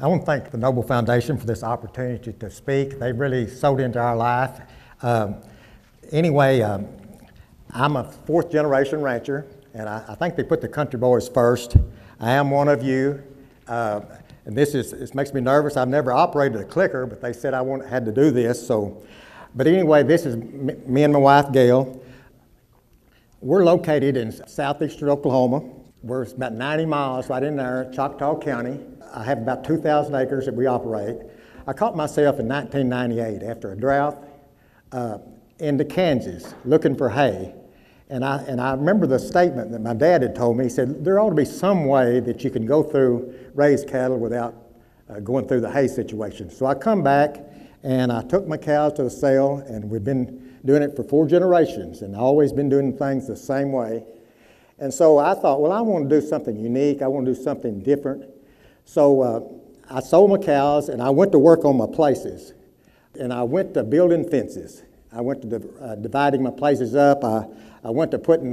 I want to thank the Noble Foundation for this opportunity to speak. They really sold into our life. I'm a fourth generation rancher, and I think they put the country boys first. I am one of you, and this makes me nervous. I've never operated a clicker, but they said I had to do this. So, but anyway, this is me and my wife, Gail. We're located in southeastern Oklahoma. We're about 90 miles right in there, Choctaw County. I have about 2,000 acres that we operate. I caught myself in 1998 after a drought into Kansas looking for hay. And I remember the statement that my dad had told me. He said, there ought to be some way that you can go through, raise cattle without going through the hay situation. So I come back and I took my cows to the sale, and we've been doing it for 4 generations and always been doing things the same way. And so I thought, well, I want to do something unique. I want to do something different. So I sold my cows and I went to work on my places. And I went to building fences. I went to dividing my places up. I went to putting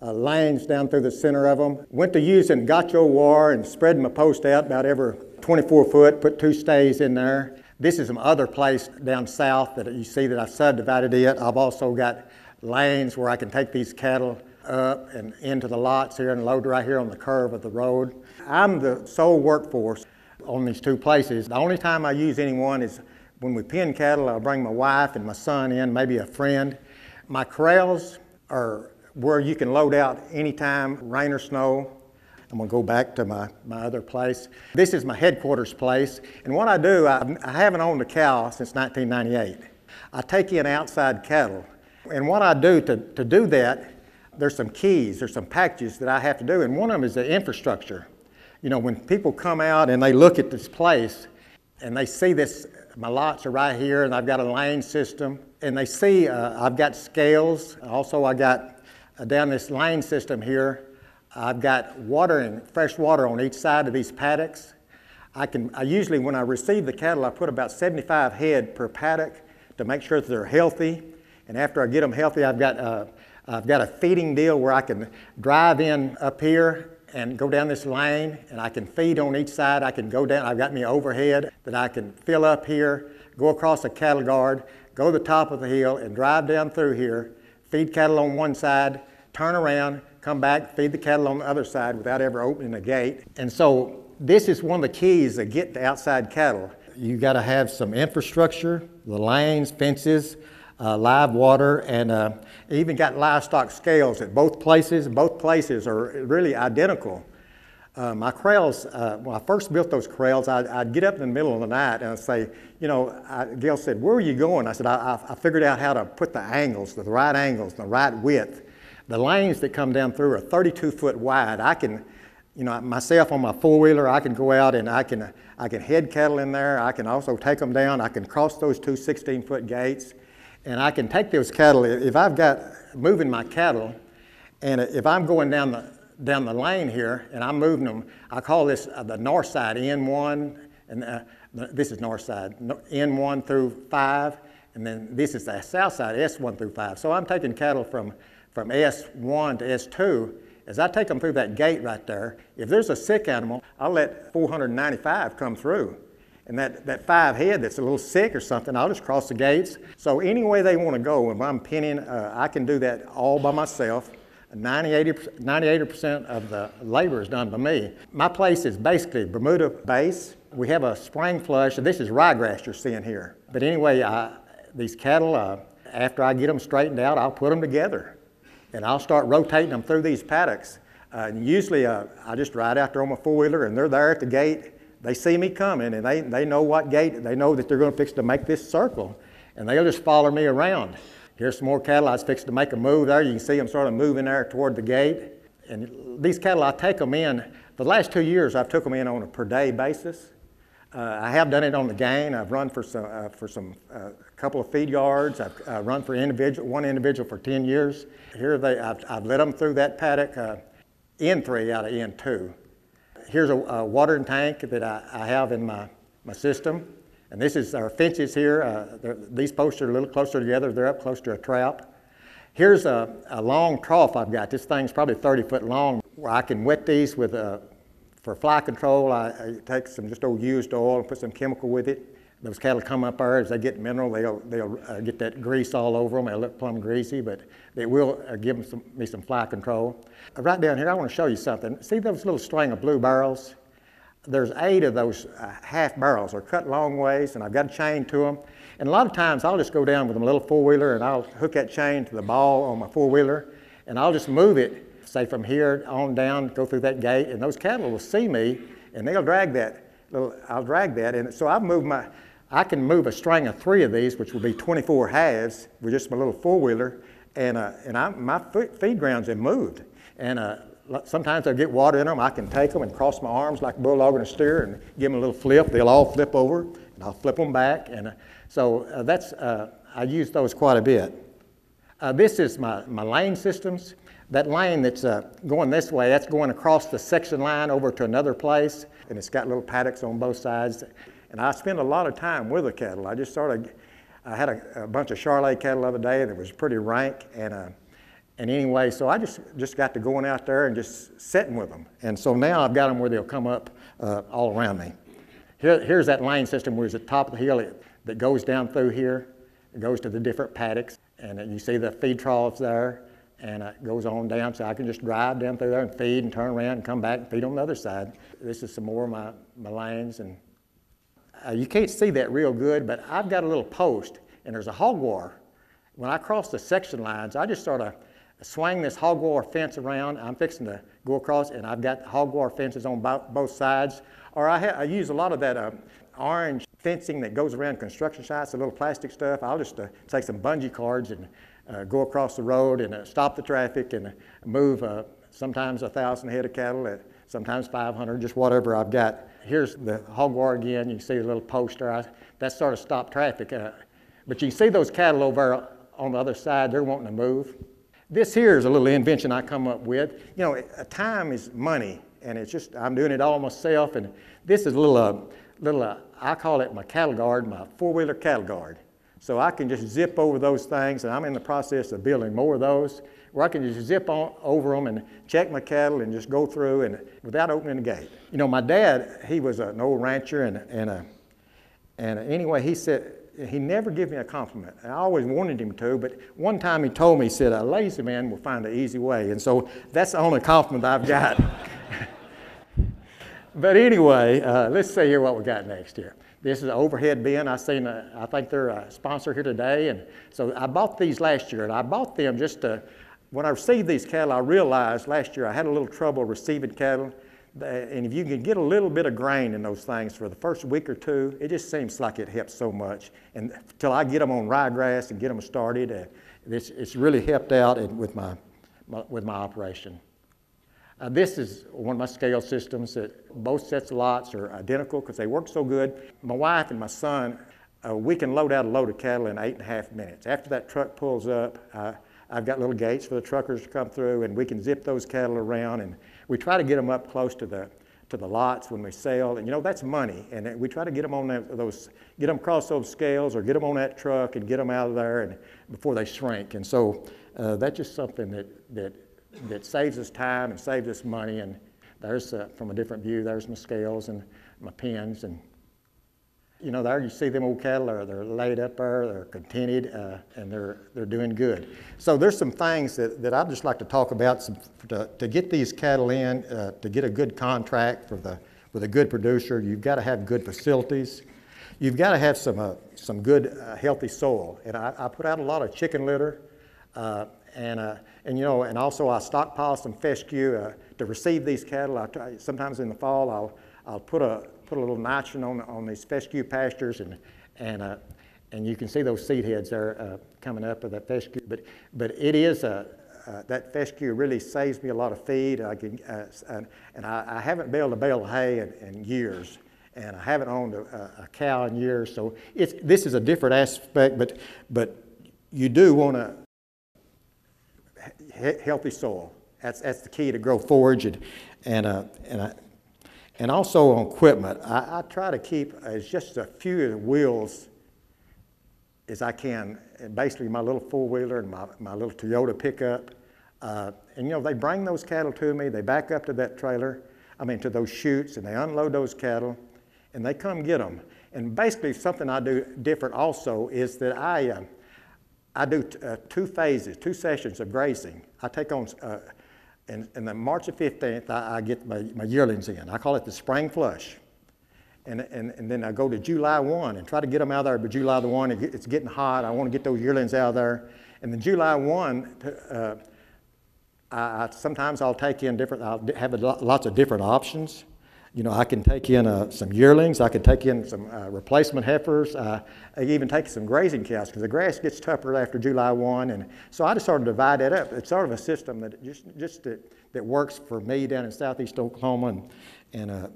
lanes down through the center of them. Went to using gotcha wire and spreading my post out about every 24 foot, put 2 stays in there. This is some other place down south that you see that I've subdivided it. I've also got lanes where I can take these cattle up and into the lots here and load right here on the curve of the road. I'm the sole workforce on these 2 places. The only time I use anyone is when we pen cattle. I'll bring my wife and my son in, maybe a friend. My corrals are where you can load out anytime, rain or snow. I'm gonna go back to my other place. This is my headquarters place. And what I do, I haven't owned a cow since 1998. I take in outside cattle. And what I do to do that, there's some keys, there's some packages that I have to do. And one of them is the infrastructure. You know, when people come out and they look at this place and they see this, my lots are right here and I've got a lane system. And they see I've got scales. Also, I got down this lane system here, I've got watering, fresh water on each side of these paddocks. I usually, when I receive the cattle, I put about 75 head per paddock to make sure that they're healthy. And after I get them healthy, I've got a feeding deal where I can drive in up here and go down this lane, and I can feed on each side. I can go down, I've got me overhead that I can fill up here, go across a cattle guard, go to the top of the hill and drive down through here, feed cattle on one side, turn around, come back, feed the cattle on the other side without ever opening a gate. And so this is one of the keys that get to outside cattle. You got to have some infrastructure, the lanes, fences, live water, and even got livestock scales at both places. Both places are really identical. My corrals, when I first built those corrals, I'd get up in the middle of the night and I'd say, you know, Gail said, where are you going? I said, I figured out how to put the angles, the right angles, the right width. The lanes that come down through are 32 foot wide. I can, you know, myself on my four-wheeler, I can go out and I can head cattle in there. I can also take them down. I can cross those 2 16-foot gates. And I can take those cattle, if I've got moving my cattle, and if I'm going down the lane here and I'm moving them, I call this the north side, N1, and this is north side, N1 through 5, and then this is the south side, S1 through 5. So I'm taking cattle from S1 to S2. As I take them through that gate right there, if there's a sick animal, I'll let 495 come through. And that 5 head that's a little sick or something, I'll just cross the gates. So any way they want to go, if I'm penning, I can do that all by myself. 98% of the labor is done by me. My place is basically Bermuda base. We have a spring flush, and this is ryegrass you're seeing here. But anyway, these cattle, after I get them straightened out, I'll put them together. And I'll start rotating them through these paddocks. And usually I just ride out there on my four-wheeler, and they're there at the gate. They see me coming, and they know what gate, they know that they're going to fix to make this circle, and they'll just follow me around. Here's some more cattle. I was fixing to make a move there. You can see them sort of moving there toward the gate. And these cattle, I take them in. The last 2 years, I've took them in on a per day basis. I have done it on the gain. I've run for a couple of feed yards. I've run for one individual for 10 years. Here I've led them through that paddock, N3 out of N2. Here's a watering tank that I have in my system. And this is our fences here. These posts are a little closer together. They're up close to a trap. Here's a long trough I've got. This thing's probably 30 foot long, where I can wet these with For fly control, I take some just old used oil and put some chemical with it. Those cattle come up there, as they get mineral, they'll get that grease all over them. They'll look plumb greasy, but they will give them me some fly control. Right down here, I want to show you something. See those little string of blue barrels? There's 8 of those half barrels. They're cut long ways, and I've got a chain to them. And a lot of times, I'll just go down with a little four-wheeler, and I'll hook that chain to the ball on my four-wheeler, and I'll just move it, say from here on down, go through that gate, and those cattle will see me, and they'll drag that. I'll drag that, and so I've moved my... I can move a string of 3 of these, which will be 24 halves, with just my little four-wheeler, and my feed grounds have moved. And sometimes I get water in them. I can take them and cross my arms like a bulldog and a steer and give them a little flip. They'll all flip over, and I'll flip them back. And I use those quite a bit. This is my lane systems. That lane that's going this way, that's going across the section line over to another place, and it's got little paddocks on both sides. And I spend a lot of time with the cattle. I just sort of, I had a bunch of Charolais cattle the other day that was pretty rank, and anyway, so I just got to going out there and just sitting with them. And so now I've got them where they'll come up all around me. Here's that lane system where it's at the top of the hill that goes down through here. It goes to the different paddocks, and you see the feed troughs there, and it goes on down, so I can just drive down through there and feed and turn around and come back and feed on the other side. This is some more of my lanes, and you can't see that real good, but I've got a little post, and there's a hog wire. When I cross the section lines, I just sort of swing this hog wire fence around. I'm fixing to go across, and I've got hog wire fences on both sides. Or I use a lot of that orange fencing that goes around construction sites, the little plastic stuff. I'll just take some bungee cords and go across the road and stop the traffic and move sometimes 1,000 head of cattle, sometimes 500, just whatever I've got. Here's the hog wire again. You can see a little post there. That sort of stopped traffic. But you can see those cattle over on the other side. They're wanting to move. This here is a little invention I come up with. You know, time is money, and it's just I'm doing it all myself. And this is a little I call it my cattle guard, my four-wheeler cattle guard. So I can just zip over those things, and I'm in the process of building more of those, where I can just zip on over them and check my cattle and just go through and without opening the gate. You know, my dad, he was an old rancher, and anyway, he said, he never gave me a compliment. I always wanted him to, but one time he told me, he said, a lazy man will find an easy way. And so that's the only compliment I've got. But anyway, let's see here what we got next here. This is an overhead bin. I think they're a sponsor here today. And so I bought these last year, and I bought them just to, when I received these cattle, I realized last year I had a little trouble receiving cattle. And if you can get a little bit of grain in those things for the first week or two, it just seems like it helps so much. And until I get them on ryegrass and get them started, it's really helped out with my operation. This is one of my scale systems that both sets of lots are identical because they work so good. My wife and my son, we can load out a load of cattle in 8.5 minutes. After that truck pulls up, I've got little gates for the truckers to come through, and we can zip those cattle around, and we try to get them up close to the lots when we sell. And you know, that's money, and we try to get them on get them across those scales or get them on that truck and get them out of there and before they shrink. And so that's just something that saves us time and saves us money. And there's, from a different view, there's my scales and my pins. And, you know, there you see them old cattle, they're laid up there, they're contented, and they're doing good. So there's some things that I'd just like to talk about to get these cattle in, to get a good contract with a good producer. You've got to have good facilities. You've got to have some good, healthy soil. And I put out a lot of chicken litter. And you know, and also I stockpile some fescue to receive these cattle. Sometimes in the fall, I'll put a little nitrogen on these fescue pastures, and you can see those seed heads there coming up of that fescue. But it is that fescue really saves me a lot of feed. I haven't baled a bale of hay in years. And I haven't owned a cow in years, so this is a different aspect. But you do want to. Healthy soil. That's the key to grow forage, and also on equipment. I try to keep as just a few of the wheels as I can. And basically, my little four-wheeler and my little Toyota pickup. And you know, they bring those cattle to me. They back up to that trailer. to those chutes, and they unload those cattle, and they come get them. And basically something I do different also is that I do two phases, two sessions of grazing. I take on, in the March the 15th, I get my yearlings in. I call it the spring flush. And then I go to July 1 and try to get them out of there, but July the 1, it's getting hot. I want to get those yearlings out of there. And then July 1, sometimes I'll take in different, I'll have lots of different options. You know, I can take in some yearlings, I can take in some replacement heifers, I even take some grazing cows because the grass gets tougher after July 1, and so I just sort of divide that up. It's sort of a system that just works for me down in southeast Oklahoma, and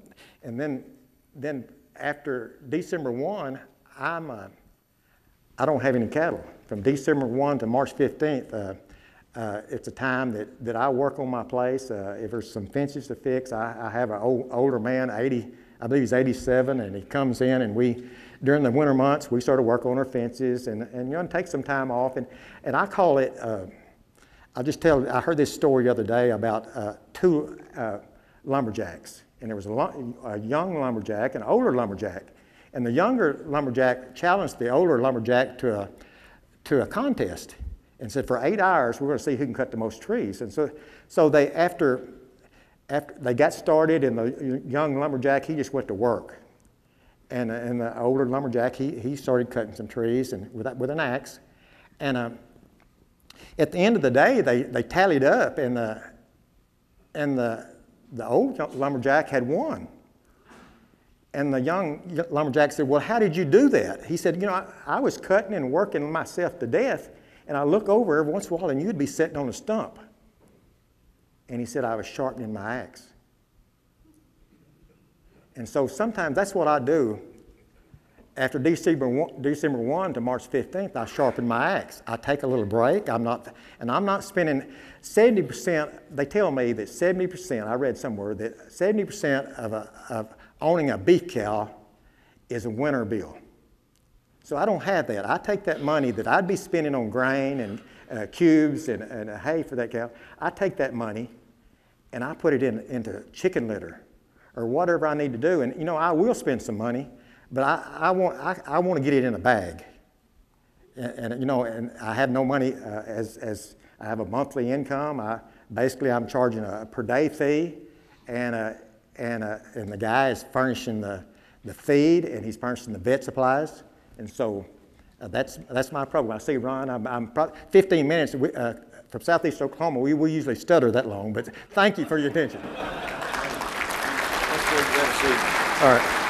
then after December 1, I don't have any cattle. From December 1 to March 15th, it's a time that I work on my place. If there's some fences to fix, I have an older man, 80, I believe he's 87, and he comes in, and we, during the winter months, we sort of work on our fences, and you know, and take some time off. And I call it, I heard this story the other day about two lumberjacks. And there was a young lumberjack and an older lumberjack. And the younger lumberjack challenged the older lumberjack to a contest and said, for 8 hours, we're going to see who can cut the most trees. And so they, after they got started, and the young lumberjack, he just went to work. And the older lumberjack, he started cutting some trees and with an axe. And at the end of the day, they tallied up, and the old lumberjack had won. And the young lumberjack said, well, how did you do that? He said, you know, I was cutting and working myself to death, and I look over every once in a while, and you'd be sitting on a stump. And he said, I was sharpening my axe. And so sometimes that's what I do. After December 1 to March 15th, I sharpen my axe. I take a little break. I'm not spending 70%. They tell me that 70%, I read somewhere, that 70% of owning a beef cow is a winter bill. So I don't have that. I take that money that I'd be spending on grain and cubes and hay for that cow. I take that money and I put it into chicken litter or whatever I need to do. And you know, I will spend some money, but I want to get it in a bag, and you know, and I have no money as I have a monthly income. I'm charging a per day fee, and the guy is furnishing the feed, and he's furnishing the vet supplies, and so that's my problem. I see, Ron, I'm 15 minutes from southeast Oklahoma. We usually stutter that long, but thank you for your attention. All right.